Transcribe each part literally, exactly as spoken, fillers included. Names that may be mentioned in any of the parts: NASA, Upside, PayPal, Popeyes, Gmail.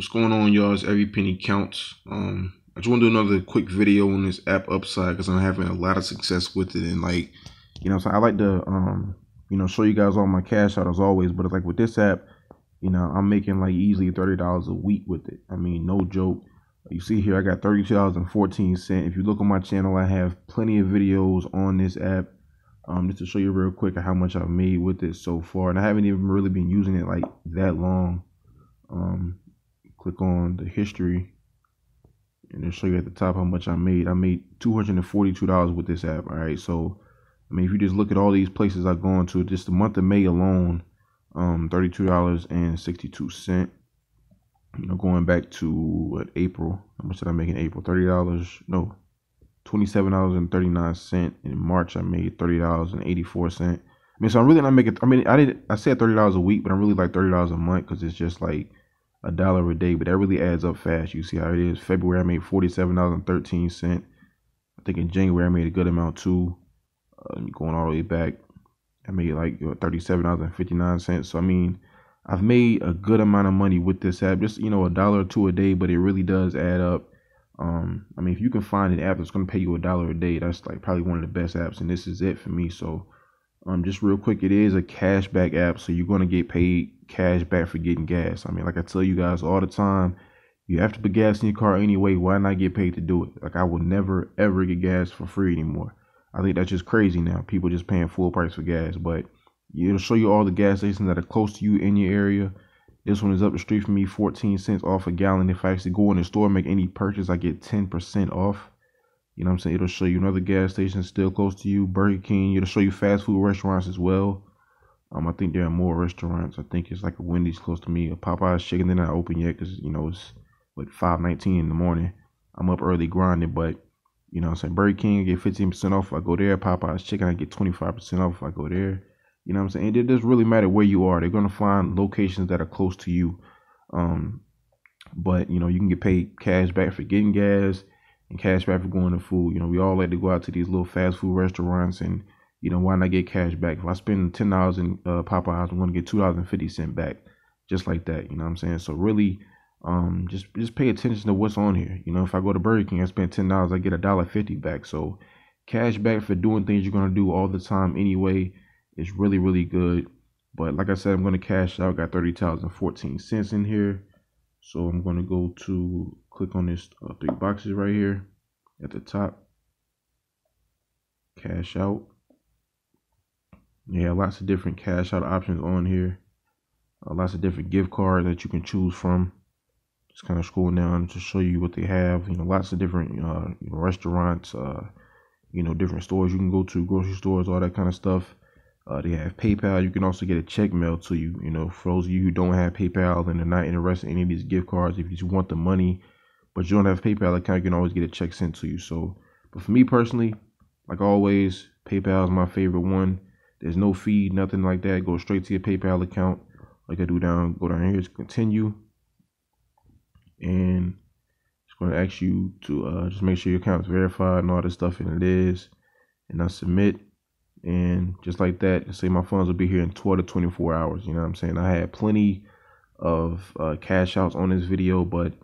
What's going on, y'all? It's Every Penny Counts. Um, I just want to do another quick video on this app Upside because I'm having a lot of success with it. And like, you know, so I like to, um, you know, show you guys all my cash out as always. But it's like with this app, you know, I'm making like easily thirty dollars a week with it. I mean, no joke. You see here, I got thirty-two dollars and fourteen cents. If you look on my channel, I have plenty of videos on this app. Um, just to show you real quick how much I've made with it so far. And I haven't even really been using it like that long. Um, click on the history and it'll show you at the top how much I made. I made two hundred forty-two dollars with this app. All right. So, I mean, if you just look at all these places I've gone to, just the month of May alone, um, thirty-two dollars and sixty-two cents, you know, going back to what, April, how much did I make in April? thirty dollars, no, twenty-seven dollars and thirty-nine cents. In March, I made thirty dollars and eighty-four cents. I mean, so I'm really not making, I mean, I did, I said thirty dollars a week, but I'm really like thirty dollars a month because it's just like a dollar a day, but that really adds up fast. You see how it is. February, I made forty-seven dollars and thirteen cents. I think in January, I made a good amount too. Uh, going all the way back, I made like you know, thirty-seven dollars and fifty-nine cents. So, I mean, I've made a good amount of money with this app, just, you know, a dollar or two a day, but it really does add up. Um, I mean, if you can find an app that's going to pay you a dollar a day, that's like probably one of the best apps. And this is it for me. So, um, just real quick, it is a cashback app. So you're going to get paid cash back for getting gas. I mean, like I tell you guys all the time, you have to put gas in your car anyway. Why not get paid to do it? Like I will never, ever get gas for free anymore. I think that's just crazy now. People just paying full price for gas, but it'll show you all the gas stations that are close to you in your area. This one is up the street from me, fourteen cents off a gallon. If I actually go in the store and make any purchase, I get ten percent off. You know what I'm saying? It'll show you another gas station still close to you, Burger King. It'll show you fast food restaurants as well. Um, I think there are more restaurants. I think it's like a Wendy's close to me, a Popeye's Chicken. They're not open yet because, you know, it's like five nineteen in the morning. I'm up early grinding, but, you know what I'm saying? Burger King, I get fifteen percent off if I go there. Popeye's Chicken, I get twenty-five percent off if I go there. You know what I'm saying? And it doesn't really matter where you are. They're going to find locations that are close to you. Um, but, you know, you can get paid cash back for getting gas and cash back for going to food. You know, we all like to go out to these little fast food restaurants and, you know, why not get cash back? If I spend ten dollars in uh, Popeyes, I'm going to get two dollars and fifty cents back just like that. You know what I'm saying? So really, um, just just pay attention to what's on here. You know, if I go to Burger King, I spend ten dollars, I get a dollar fifty back. So cash back for doing things you're going to do all the time anyway is really, really good. But like I said, I'm going to cash out. I got thirty dollars and fourteen cents in here. So I'm going to go to click on this uh, three boxes right here at the top. Cash out. Yeah, lots of different cash out options on here. Uh, lots of different gift cards that you can choose from. Just kind of scroll down to show you what they have. You know, lots of different uh, you know, restaurants, uh, you know, different stores you can go to, grocery stores, all that kind of stuff. Uh, they have PayPal. You can also get a check mailed to you. You know, for those of you who don't have PayPal and are not interested in any of these gift cards, if you just want the money, but you don't have a PayPal account, you can always get a check sent to you. So, but for me personally, like always, PayPal is my favorite one. There's no fee, nothing like that. Go straight to your PayPal account, like I do down. Go down here, continue, and it's going to ask you to uh, just make sure your account is verified and all this stuff, and it is. And I submit, and just like that, say my funds will be here in twelve to twenty-four hours. You know what I'm saying? I had plenty of uh, cash outs on this video, but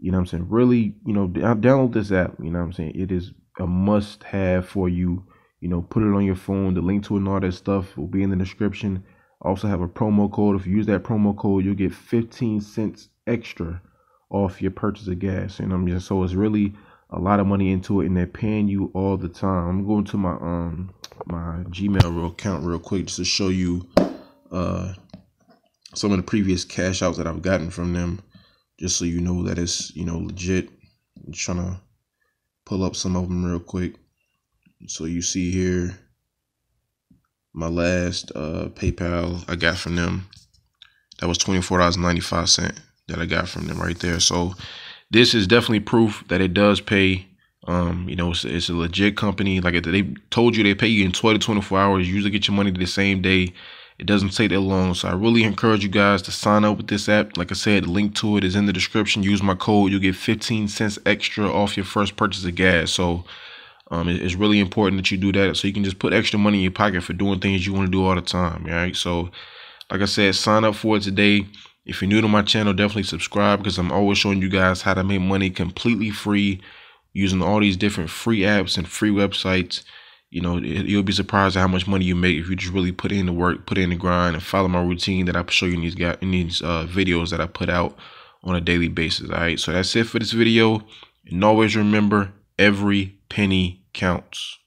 you know what I'm saying? Really, you know, download this app. You know what I'm saying? It is a must-have for you. You know, put it on your phone. The link to it and all that stuff will be in the description. I also have a promo code. If you use that promo code, you'll get fifteen cents extra off your purchase of gas. And I'm just, so it's really a lot of money into it, and they're paying you all the time. I'm going to my um my Gmail account real quick just to show you uh some of the previous cash outs that I've gotten from them, just so you know that it's, you know, legit. I'm trying to pull up some of them real quick. So you see here, my last uh, PayPal I got from them, that was twenty-four dollars and ninety-five cents that I got from them right there. So this is definitely proof that it does pay. Um, you know, it's, it's a legit company. Like they told you, they pay you in twelve to twenty-four hours. You usually get your money the same day. It doesn't take that long. So I really encourage you guys to sign up with this app. Like I said, the link to it is in the description. Use my code. You'll get fifteen cents extra off your first purchase of gas. So Um, it's really important that you do that so you can just put extra money in your pocket for doing things you want to do all the time. All right. So like I said, sign up for it today. If you're new to my channel, definitely subscribe, because I'm always showing you guys how to make money completely free using all these different free apps and free websites. You know, you'll be surprised at how much money you make if you just really put in the work, put in the grind, and follow my routine that I show you in these, guys, in these uh, videos that I put out on a daily basis. All right, so that's it for this video. And always remember, every penny counts.